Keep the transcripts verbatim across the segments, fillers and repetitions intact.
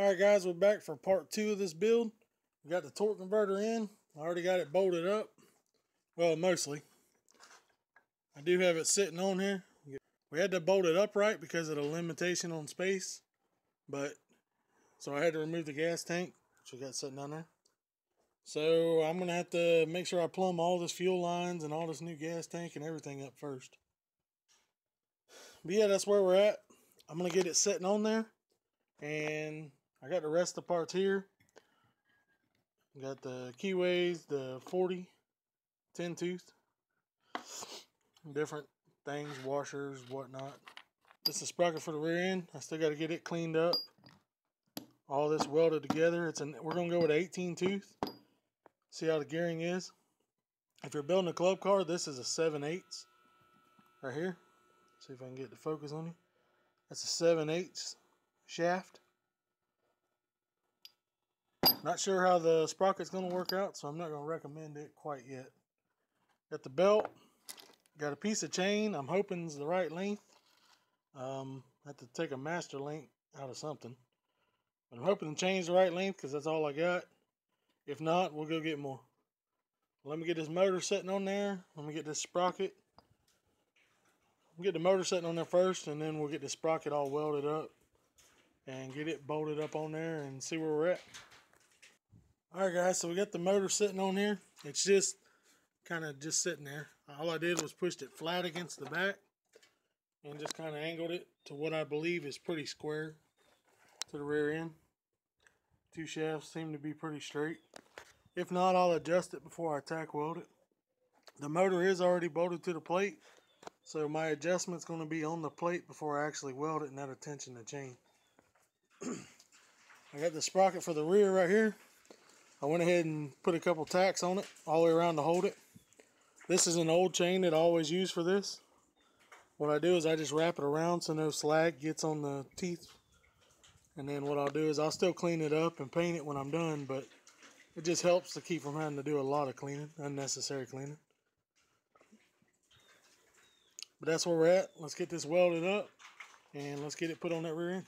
Alright guys, we're back for part two of this build. We got the torque converter in. I already got it bolted up. Well, mostly. I do have it sitting on here. We had to bolt it upright because of the limitation on space. But, so I had to remove the gas tank, which I got sitting on there. So I'm going to have to make sure I plumb all this fuel lines and all this new gas tank and everything up first. But yeah, that's where we're at. I'm going to get it sitting on there. And I got the rest of the parts here. Got the keyways, the forty, ten tooth, different things, washers, whatnot. This is a sprocket for the rear end. I still got to get it cleaned up. All this welded together. It's an, we're going to go with eighteen tooth. See how the gearing is. If you're building a club car, this is a seven eighths right here. See if I can get the focus on you. That's a seven eighths shaft. Not sure how the sprocket's going to work out, so I'm not going to recommend it quite yet. Got the belt. Got a piece of chain. I'm hoping it's the right length. Um, I have to take a master link out of something. But I'm hoping the chain's the right length because that's all I got. If not, we'll go get more. Let me get this motor sitting on there. Let me get this sprocket. We'll get the motor sitting on there first, and then we'll get the sprocket all welded up and get it bolted up on there and see where we're at. Alright guys, so we got the motor sitting on here. It's just kind of just sitting there. All I did was pushed it flat against the back and just kind of angled it to what I believe is pretty square to the rear end. Two shafts seem to be pretty straight. If not, I'll adjust it before I tack weld it. The motor is already bolted to the plate, so my adjustment's going to be on the plate before I actually weld it and that'll tension the chain. I got the sprocket for the rear right here. I went ahead and put a couple tacks on it all the way around to hold it. This is an old chain that I always use for this. What I do is I just wrap it around so no slag gets on the teeth. And then what I'll do is I'll still clean it up and paint it when I'm done, but it just helps to keep from having to do a lot of cleaning, unnecessary cleaning. But that's where we're at. Let's get this welded up and let's get it put on that rear end.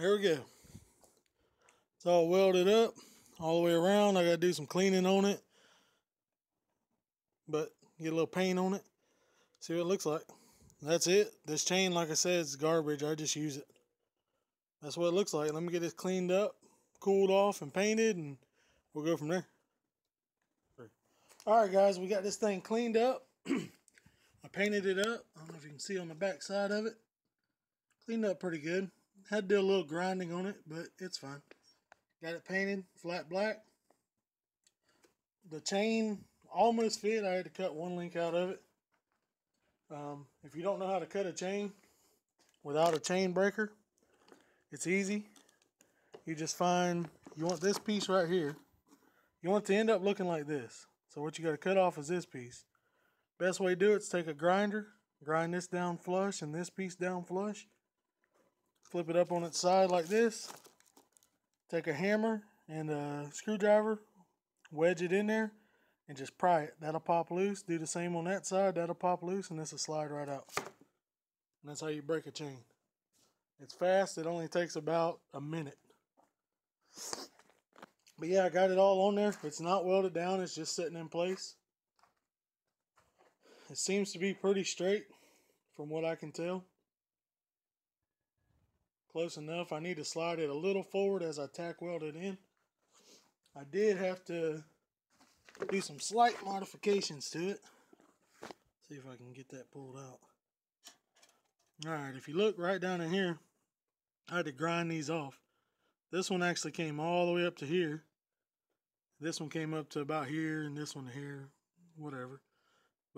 Here we go. It's all welded up all the way around. I got to do some cleaning on it, but get a little paint on it. See what it looks like. That's it. This chain, like I said, is garbage. I just use it. That's what it looks like. Let me get this cleaned up, cooled off, and painted, and we'll go from there. All right, guys, we got this thing cleaned up. I painted it up. I don't know if you can see on the back side of it. Cleaned up pretty good. Had to do a little grinding on it, but it's fine. Got it painted, flat black. The chain almost fit. I had to cut one link out of it. Um, if you don't know how to cut a chain without a chain breaker, it's easy. You just find, you want this piece right here. You want it to end up looking like this. So what you got to cut off is this piece. Best way to do it is take a grinder, grind this down flush and this piece down flush. Flip it up on its side like this. Take a hammer and a screwdriver, wedge it in there, and just pry it. That'll pop loose. Do the same on that side. That'll pop loose, and this will slide right out. And that's how you break a chain. It's fast. It only takes about a minute. But yeah, I got it all on there. It's not welded down. It's just sitting in place. It seems to be pretty straight from what I can tell. Close enough. I need to slide it a little forward as I tack weld it in. I did have to do some slight modifications to it. See if I can get that pulled out. Alright, if you look right down in here, I had to grind these off. This one actually came all the way up to here. This one came up to about here, and this one to here, whatever.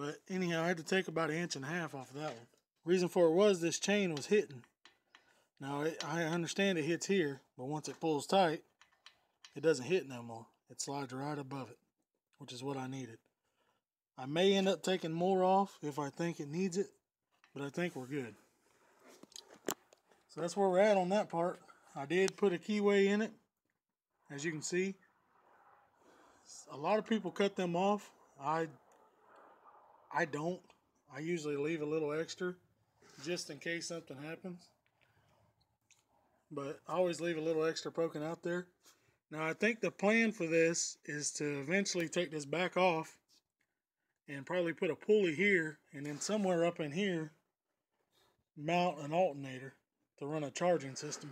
But anyhow, I had to take about an inch and a half off of that one. Reason for it was this chain was hitting. Now, it, I understand it hits here, but once it pulls tight, it doesn't hit no more. It slides right above it, which is what I needed. I may end up taking more off if I think it needs it, but I think we're good. So that's where we're at on that part. I did put a keyway in it, as you can see. A lot of people cut them off. I, I don't. I usually leave a little extra just in case something happens. But I always leave a little extra poking out there. Now I think the plan for this is to eventually take this back off and probably put a pulley here, and then somewhere up in here mount an alternator to run a charging system.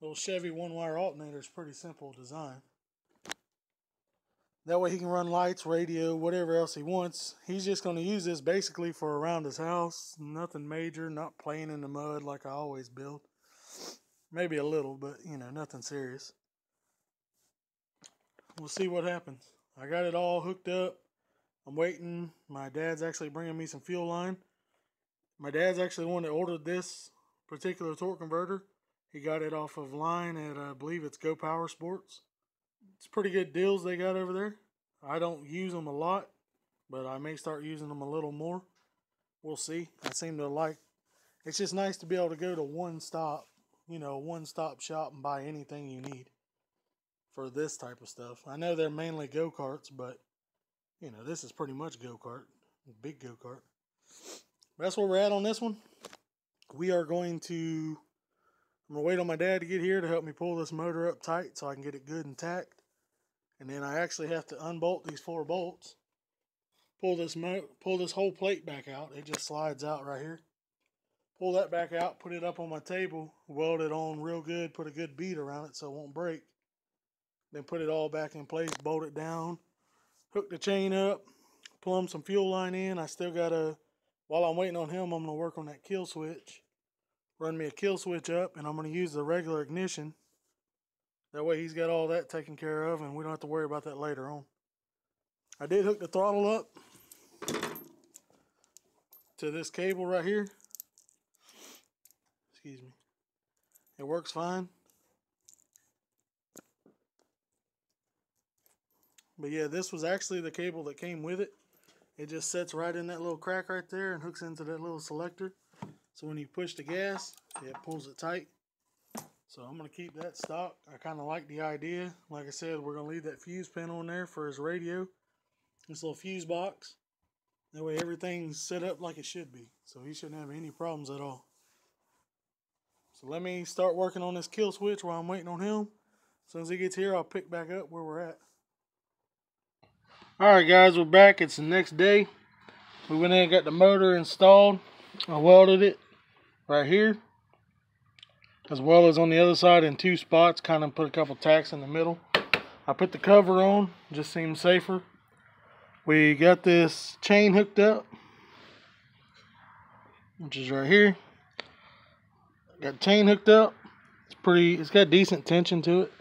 Little Chevy one-wire alternator is pretty simple design. That way he can run lights, radio, whatever else he wants. He's just going to use this basically for around his house. Nothing major, not playing in the mud like I always build. Maybe a little, but you know, nothing serious. We'll see what happens. I got it all hooked up. I'm waiting. My dad's actually bringing me some fuel line. My dad's actually the one that ordered this particular torque converter. He got it off of line at, I believe it's Go Power Sports. It's pretty good deals they got over there. I don't use them a lot, but I may start using them a little more. We'll see. I seem to like, it's just nice to be able to go to one stop, you know, one stop shop and buy anything you need for this type of stuff. I know they're mainly go-karts, but you know, this is pretty much go-kart, big go-kart. That's where we're at on this one. We are going to, I'm going to wait on my dad to get here to help me pull this motor up tight so I can get it good and tacked. And then I actually have to unbolt these four bolts, pull this, mo pull this whole plate back out. It just slides out right here. Pull that back out, put it up on my table, weld it on real good, put a good bead around it so it won't break. Then put it all back in place, bolt it down. Hook the chain up, plumb some fuel line in. I still got to, while I'm waiting on him, I'm going to work on that kill switch. Run me a kill switch up, and I'm going to use the regular ignition. That way he's got all that taken care of, and we don't have to worry about that later on. I did hook the throttle up to this cable right here. Excuse me. It works fine. But yeah, this was actually the cable that came with it. It just sets right in that little crack right there and hooks into that little selector. So when you push the gas, it pulls it tight. So I'm going to keep that stock. I kind of like the idea. Like I said, we're going to leave that fuse panel in there for his radio. This little fuse box. That way everything's set up like it should be. So he shouldn't have any problems at all. So let me start working on this kill switch while I'm waiting on him. As soon as he gets here, I'll pick back up where we're at. Alright guys, we're back. It's the next day. We went in and got the motor installed. I welded it right here, as well as on the other side in two spots. Kind of put a couple tacks in the middle. I put the cover on. Just seemed safer. We got this chain hooked up, which is right here. Got the chain hooked up. It's pretty, it's got decent tension to it.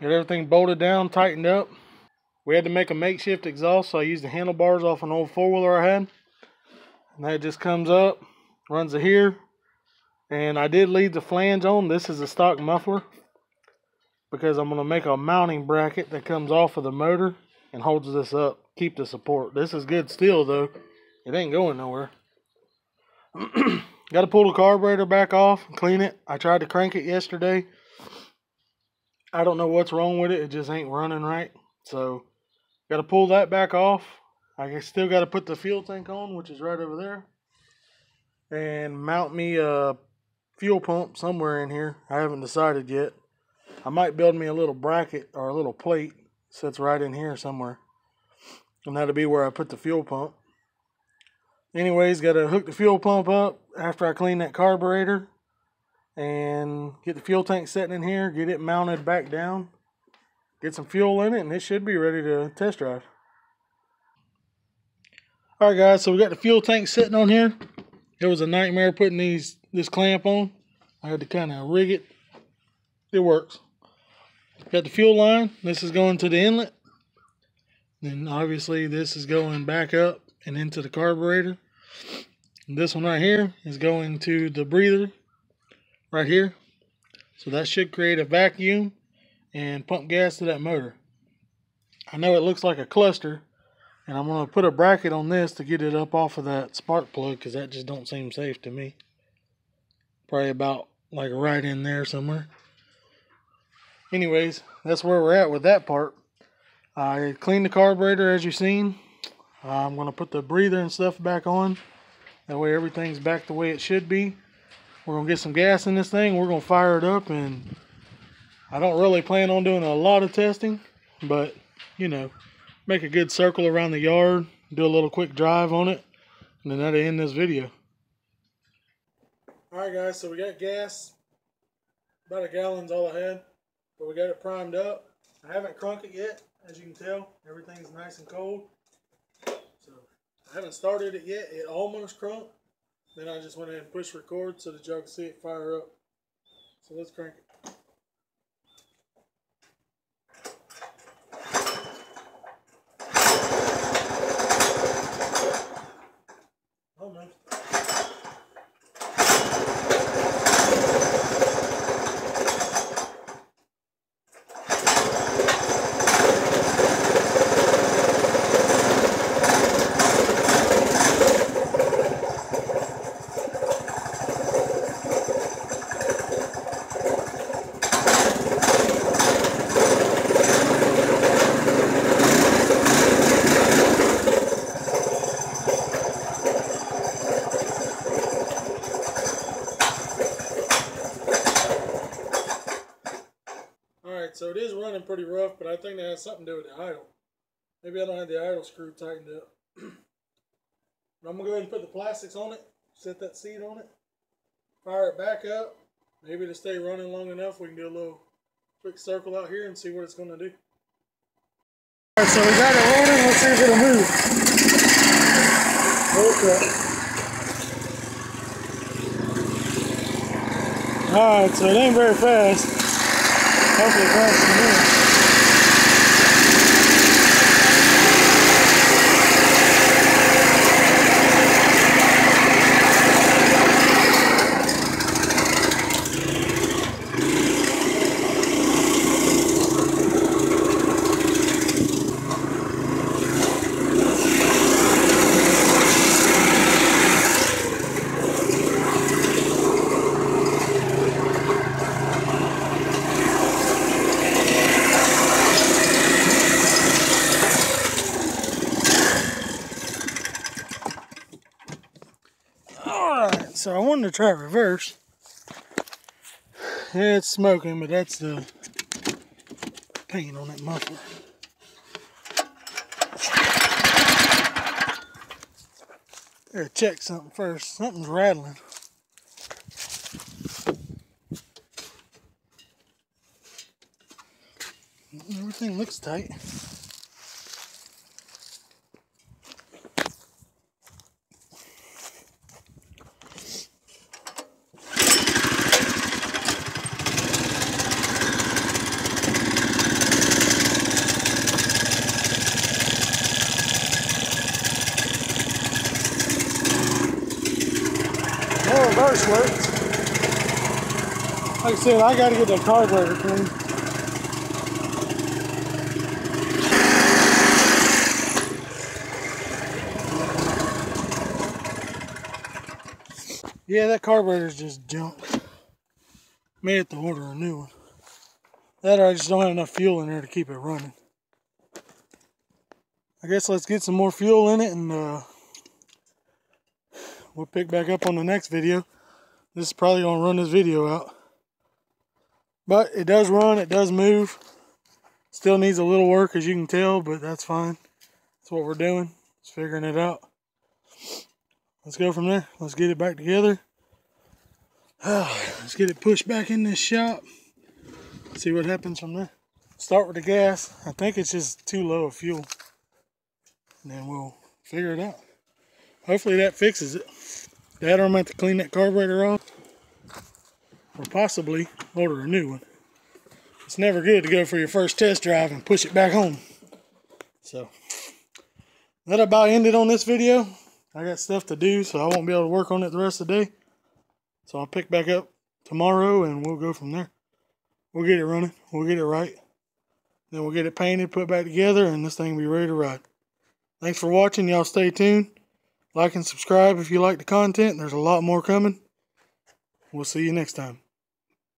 Got everything bolted down, tightened up. We had to make a makeshift exhaust, so I used the handlebars off an old four-wheeler I had. And that just comes up, runs to here. And I did leave the flange on. This is a stock muffler, because I'm going to make a mounting bracket that comes off of the motor and holds this up, keep the support. This is good steel, though. It ain't going nowhere. Got to pull the carburetor back off, clean it. I tried to crank it yesterday. I don't know what's wrong with it. It just ain't running right. So... got to pull that back off. I still got to put the fuel tank on, which is right over there. And mount me a fuel pump somewhere in here. I haven't decided yet. I might build me a little bracket or a little plate. Sits right in here somewhere. And that'll be where I put the fuel pump. Anyways, got to hook the fuel pump up after I clean that carburetor. And get the fuel tank sitting in here. Get it mounted back down. Get some fuel in it, and it should be ready to test drive. Alright guys, so we got the fuel tank sitting on here. It was a nightmare putting these this clamp on. I had to kind of rig it. It works. Got the fuel line. This is going to the inlet. Then obviously this is going back up and into the carburetor. And this one right here is going to the breather right here. So that should create a vacuum and pump gas to that motor. I know it looks like a cluster, and I'm going to put a bracket on this to get it up off of that spark plug, because that just don't seem safe to me. Probably about like right in there somewhere. Anyways, that's where we're at with that part. I cleaned the carburetor, as you've seen. I'm going to put the breather and stuff back on. That way everything's back the way it should be. We're going to get some gas in this thing. We're going to fire it up, and I don't really plan on doing a lot of testing, but, you know, make a good circle around the yard, do a little quick drive on it, and then that'll end this video. Alright guys, so we got gas. About a gallon's all I had, but we got it primed up. I haven't crunked it yet, as you can tell. Everything's nice and cold. So I haven't started it yet. It almost crunked. Then I just went ahead and pushed record so that y'all can see it fire up. So let's crank it. Oh man. So it is running pretty rough, but I think that has something to do with the idle. Maybe I don't have the idle screw tightened up. But I'm going to go ahead and put the plastics on it, set that seat on it, fire it back up. Maybe it'll stay running long enough. We can do a little quick circle out here and see what it's going to do. Alright, so we got it running. Let's see if it'll move. Okay. Alright, so it ain't very fast. Hopefully it runs from here. So I wanted to try reverse. Yeah, it's smoking, but that's the paint on that muffler. Gotta check something first. Something's rattling. Everything looks tight. First works. Like I said, I gotta get that carburetor clean. Yeah, that carburetor's just junk. May have to order a new one. That or I just don't have enough fuel in there to keep it running. I guess let's get some more fuel in it, and uh, we'll pick back up on the next video. This is probably going to run this video out. But it does run. It does move. Still needs a little work, as you can tell, but that's fine. That's what we're doing. Just figuring it out. Let's go from there. Let's get it back together. Let's get it pushed back in this shop. See what happens from there. Start with the gas. I think it's just too low of fuel. And then we'll figure it out. Hopefully that fixes it. That or I'm going to have to clean that carburetor off, or possibly order a new one. It's never good to go for your first test drive and push it back home. So that about ended on this video. I got stuff to do, so I won't be able to work on it the rest of the day. So I'll pick back up tomorrow, and we'll go from there. We'll get it running. We'll get it right. Then we'll get it painted, put back together, and this thing will be ready to ride. Thanks for watching. Y'all stay tuned. Like and subscribe if you like the content. There's a lot more coming. We'll see you next time.